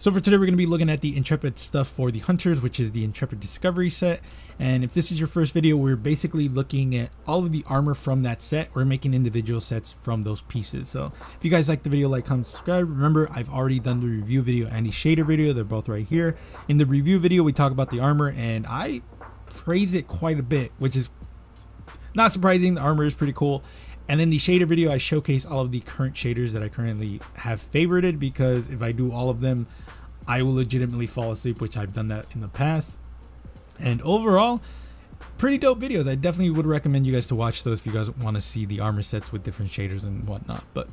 So for today, we're going to be looking at the Intrepid stuff for the Hunters, which is the Intrepid Discovery set. And if this is your first video, we're basically looking at all of the armor from that set. We're making individual sets from those pieces. So if you guys like the video, like, comment, subscribe. Remember, I've already done the review video and the shader video. They're both right here. In the review video, we talk about the armor, and I praise it quite a bit, which is not surprising. The armor is pretty cool. And in the shader video, I showcase all of the current shaders that I currently have favorited, because if I do all of them, I will legitimately fall asleep, which I've done that in the past. And overall, pretty dope videos. I definitely would recommend you guys to watch those if you guys want to see the armor sets with different shaders and whatnot. But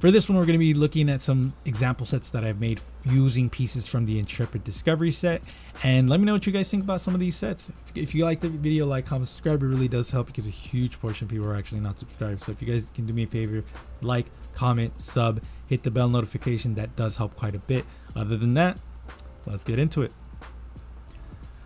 for this one, we're going to be looking at some example sets that I've made using pieces from the Intrepid Discovery set. And let me know what you guys think about some of these sets. If you like the video, like, comment, subscribe. It really does help, because a huge portion of people are actually not subscribed. So if you guys can do me a favor, like, comment, sub, hit the bell notification. That does help quite a bit. Other than that, let's get into it.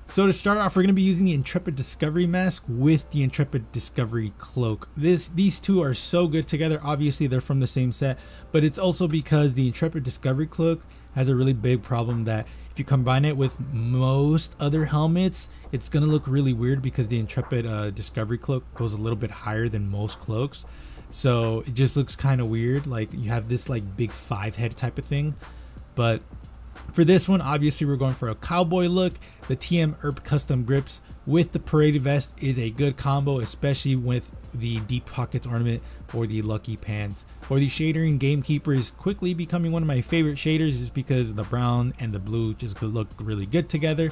So to start off, we're going to be using the Intrepid Discovery Mask with the Intrepid Discovery Cloak. These two are so good together. Obviously, they're from the same set, but it's also because the Intrepid Discovery Cloak has a really big problem that if you combine it with most other helmets, it's going to look really weird, because the Intrepid Discovery Cloak goes a little bit higher than most cloaks. So it just looks kind of weird. Like, you have this like big 5 head type of thing, but for this one, obviously, we're going for a cowboy look. The TM Earp Custom Grips with the Parade Vest is a good combo, especially with the Deep Pockets ornament for the Lucky Pants. For the shadering, Gamekeeper is quickly becoming one of my favorite shaders, just because the brown and the blue just look really good together.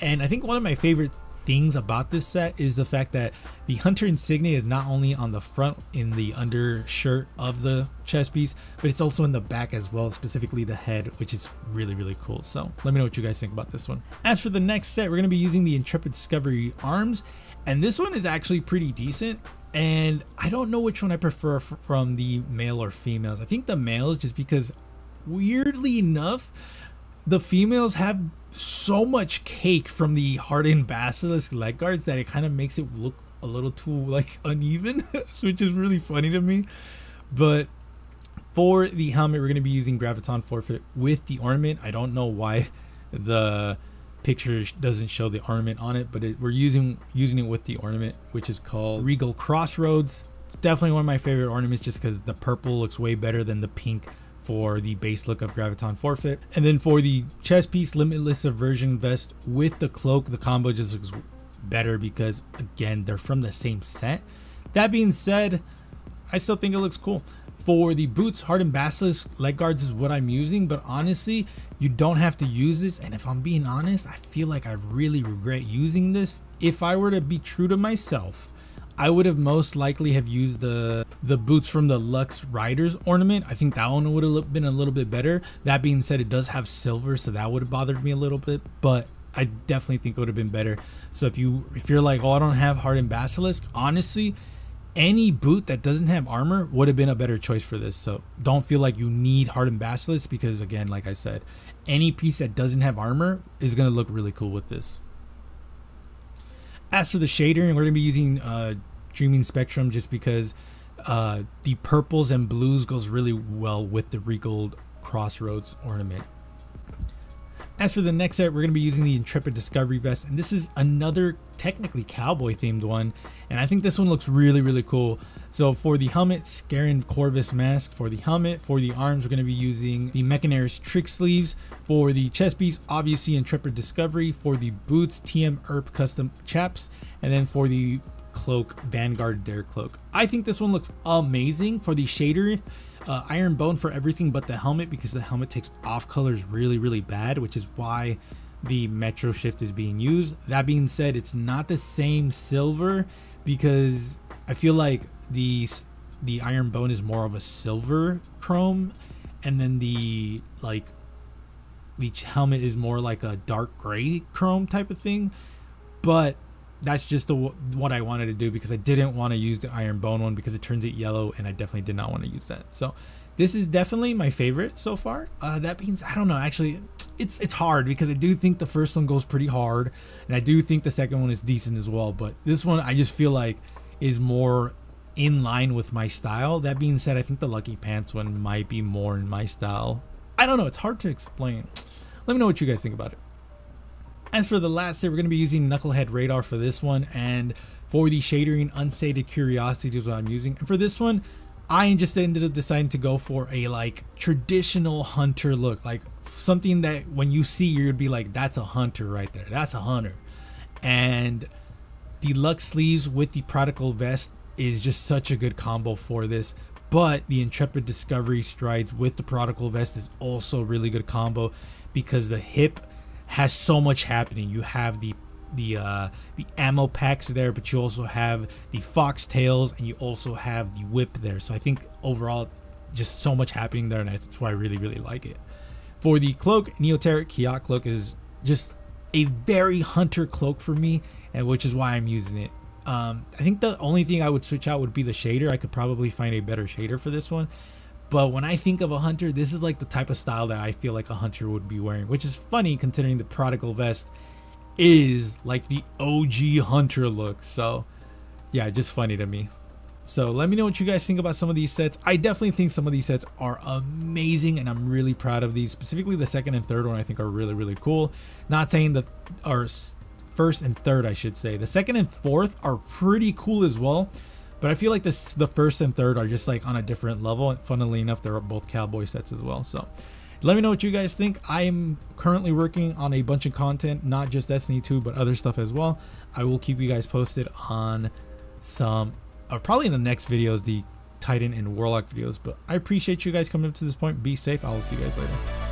And I think one of my favorite things about this set is the fact that the Hunter insignia is not only on the front in the undershirt of the chest piece, but it's also in the back as well, specifically the head, which is really, really cool. So let me know what you guys think about this one. As for the next set, we're going to be using the Intrepid Discovery arms, and this one is actually pretty decent. And I don't know which one I prefer from the male or females. I think the males, just because weirdly enough, the females have so much cake from the Hardened Basilisk leg guards that it kind of makes it look a little too like uneven, which is really funny to me. But for the helmet, we're going to be using Graviton Forfeit with the ornament. I don't know why the picture doesn't show the ornament on it, but we're using it with the ornament, which is called Regal Crossroads. It's definitely one of my favorite ornaments, just because the purple looks way better than the pink for the base look of Graviton Forfeit. And then for the chest piece, Limitless Aversion Vest with the cloak, the combo just looks better, because again, they're from the same set. That being said, I still think it looks cool. For the boots, Hardened Basilisk leg guards is what I'm using, but honestly, you don't have to use this. And if I'm being honest, I feel like I really regret using this. If I were to be true to myself, I would have most likely have used the boots from the Lux Riders ornament. I think that one would have been a little bit better. That being said, it does have silver, so that would have bothered me a little bit, but I definitely think it would have been better. So if you're like, oh, I don't have Hardened Basilisk, honestly, any boot that doesn't have armor would have been a better choice for this. So don't feel like you need Hardened Basilisk, because again, like I said, any piece that doesn't have armor is going to look really cool with this. As for the shadering, we're going to be using Dreaming Spectrum, just because the purples and blues goes really well with the Regal Crossroads ornament. As for the next set, we're going to be using the Intrepid Discovery Vest, and this is another technically cowboy themed one, and I think this one looks really, really cool. So for the helmet, Scarin Corvus Mask for the helmet. For the arms, we're going to be using the Mechanares Trick Sleeves. For the chest piece, obviously Intrepid Discovery. For the boots, TM Earp Custom Chaps. And then for the cloak, Vanguard Dare Cloak. I think this one looks amazing. For the shader, Iron Bone for everything but the helmet, because the helmet takes off colors really, really bad, which is why the Metro Shift is being used. That being said, it's not the same silver, because I feel like the Iron Bone is more of a silver chrome, and then the helmet is more like a dark gray chrome type of thing. But that's just what I wanted to do, because I didn't want to use the Iron Bone one, because it turns it yellow, and I definitely did not want to use that. So this is definitely my favorite so far. That means, I don't know, actually, it's hard, because I do think the first one goes pretty hard, and I do think the second one is decent as well, but this one I just feel like is more in line with my style. That being said, I think the Lucky Pants one might be more in my style. I don't know, it's hard to explain. Let me know what you guys think about it. As for the last set, we're going to be using Knucklehead Radar for this one, and for the shadering, Unsated Curiosity is what I'm using. And for this one, I just ended up deciding to go for a like traditional hunter look, like something that when you see, you'd be like, that's a hunter right there, that's a hunter. And the Lux sleeves with the prodigal vest is just such a good combo for this, but the Intrepid Discovery strides with the prodigal vest is also a really good combo because the hip has so much happening. You have the ammo packs there, but you also have the foxtails and you also have the whip there. So I think overall just so much happening there, and that's why I really like it. For the cloak, Neoteric Kiok cloak is just a very hunter cloak for me, and which is why I'm using it. I think the only thing I would switch out would be the shader. I could probably find a better shader for this one, but when I think of a hunter, this is like the type of style that I feel like a hunter would be wearing, which is funny considering the prodigal vest is like the OG hunter look. So yeah, just funny to me. So let me know what you guys think about some of these sets. I definitely think some of these sets are amazing, and I'm really proud of these. Specifically the second and third one I think are really cool. Not saying that are first and third, I should say. The second and fourth are pretty cool as well, but I feel like the first and third are just like on a different level, and funnily enough they're both cowboy sets as well. So let me know what you guys think. I'm currently working on a bunch of content, not just Destiny 2 but other stuff as well. I will keep you guys posted on some, or probably in the next videos, the Titan and Warlock videos. But I appreciate you guys coming up to this point. Be safe. I will see you guys later.